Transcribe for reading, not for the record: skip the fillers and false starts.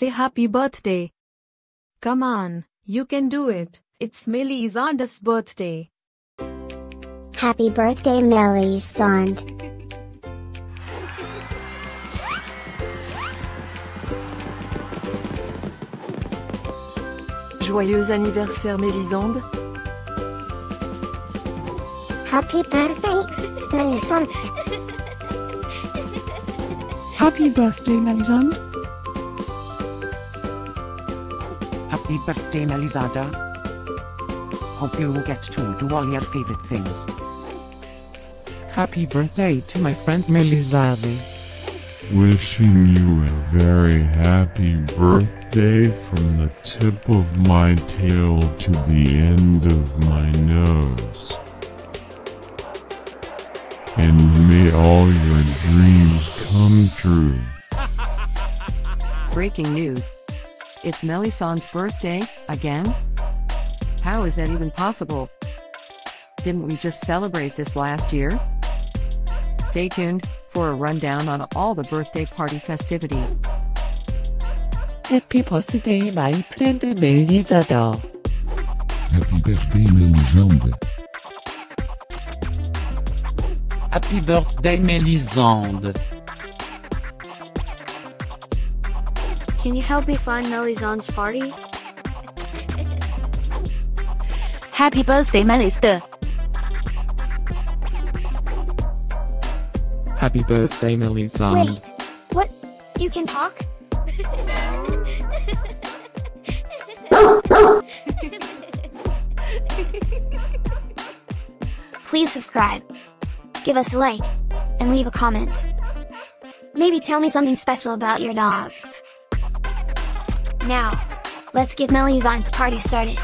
say happy birthday. Come on, you can do it. It's Mélisande's birthday. Happy birthday, Mélisande. Joyeux anniversaire, Mélisande. Happy birthday, Mélisande. Happy birthday, Mélisande. Happy birthday, Mélisande. Hope you will get to do all your favorite things. Happy birthday to my friend Mélisande. Wishing you a very happy birthday from the tip of my tail to the end of my nose. And may all your dreams come true. Breaking news. It's Mélisande's birthday, again? How is that even possible? Didn't we just celebrate this last year? Stay tuned for a rundown on all the birthday party festivities. Happy birthday, my friend Mélisande. Happy birthday, Mélisande. Happy birthday, Mélisande. Can you help me find Mélisande's party? Happy birthday, Mélisande. Happy birthday, Mélisande. Wait, what? You can talk? Please subscribe, give us a like, and leave a comment. Maybe tell me something special about your dogs. Now, let's get Mélisande's party started.